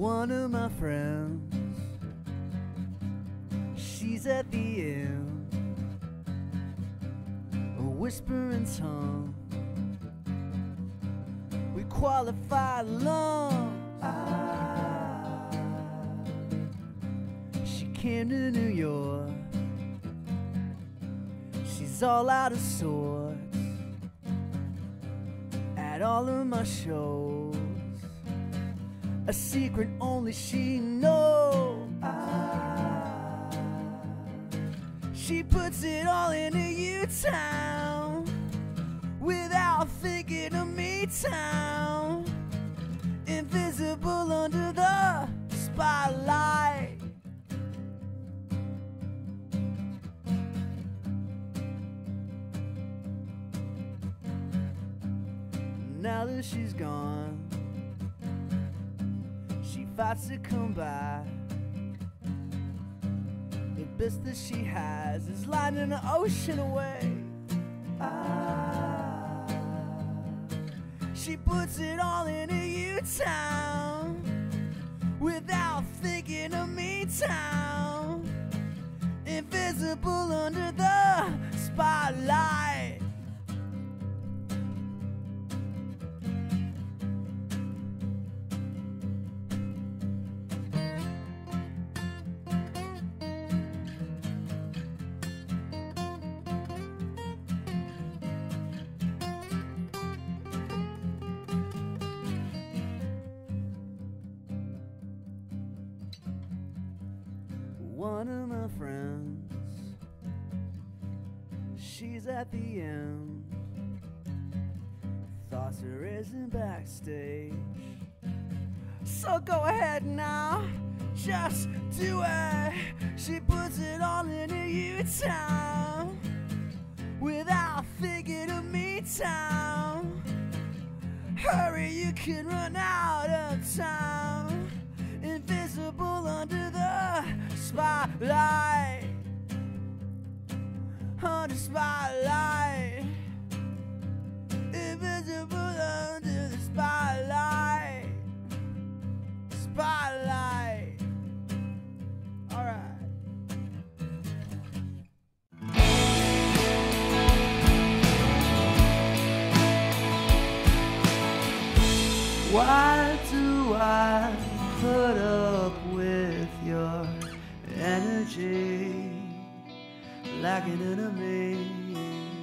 one of my friends. She's at the end, a whispering song. We qualify long. She came to New York. She's all out of sorts at all of my shows. A secret only she knows. She puts it all into U-Town without thinking of me town. Invisible under the spotlight. Now that she's gone, she fights to come by. The best that she has is lying in the ocean away. She puts it all into U-Town without thinking of me town. Invisible under the spotlight. One of my friends, she's at the end. Thoughts are racing backstage. So go ahead now, just do it. She puts it all into U-Town without thinking of me town. Hurry, you can run out of time. Invisible under the spotlight, under spotlight, invisible under the spotlight, spotlight. All right. Why do I put up with your energy like an enemy?